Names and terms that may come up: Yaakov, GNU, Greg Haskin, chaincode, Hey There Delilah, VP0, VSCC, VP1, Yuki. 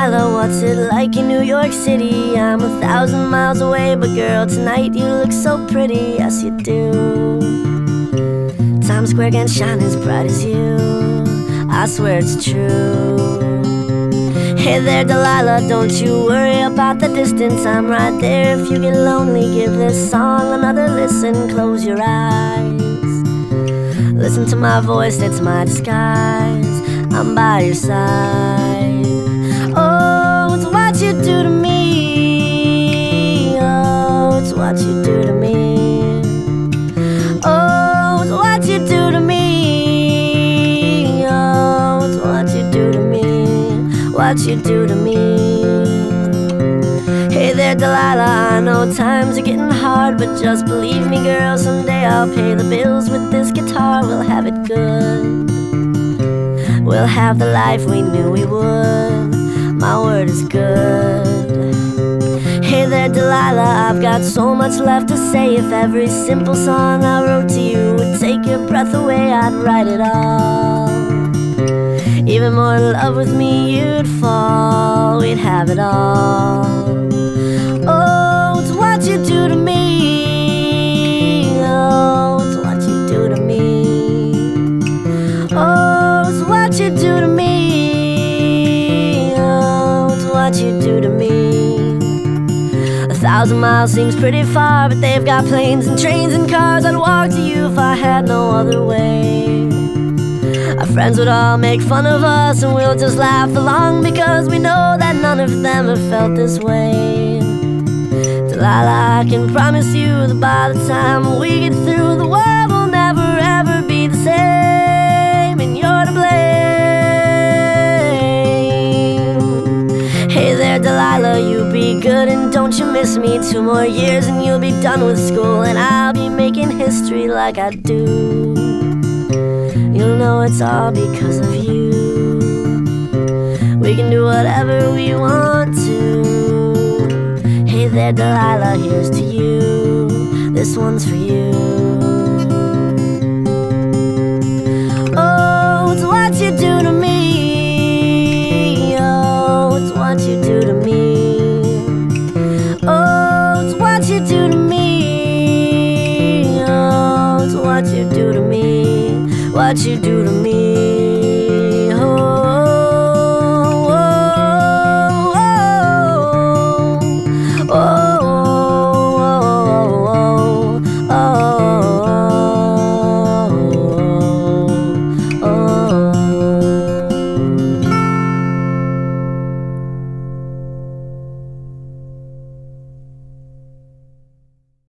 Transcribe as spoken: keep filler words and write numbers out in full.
Delilah, what's it like in New York City? I'm a thousand miles away, but girl, tonight you look so pretty. Yes, you do. Times Square can shine as bright as you. I swear it's true. Hey there, Delilah, don't you worry about the distance. I'm right there if you get lonely. Give this song another listen. Close your eyes, listen to my voice, it's my disguise. I'm by your side. Oh, it's what you do to me. Oh, it's what you do to me. Oh, it's what you do to me. Oh, it's what you do to me. What you do to me. Hey there, Delilah, I know times are getting hard, but just believe me, girl, someday I'll pay the bills with this guitar. We'll have it good. We'll have the life we knew we would. My word is good. Hey there, Delilah, I've got so much left to say. If every simple song I wrote to you would take your breath away, I'd write it all. Even more in love with me you'd fall. We'd have it all. Oh, it's what you do to me. Oh, it's what you do to me. Oh, what you do to me. Oh, it's what you do to me. A thousand miles seems pretty far, but they've got planes and trains and cars. I'd walk to you if I had no other way. Our friends would all make fun of us, and we'll just laugh along, because we know that none of them have felt this way. Delilah, I can promise you that by the time we get through, the world will never ever be the same. And you're to blame. Delilah, you be good and don't you miss me. Two more years and you'll be done with school, and I'll be making history like I do. You'll know it's all because of you. We can do whatever we want to. Hey there, Delilah, here's to you. This one's for you. Oh, it's what you do to me. What you do to me. Oh, it's what you do to me. Oh, it's what you do to me. What you do to me.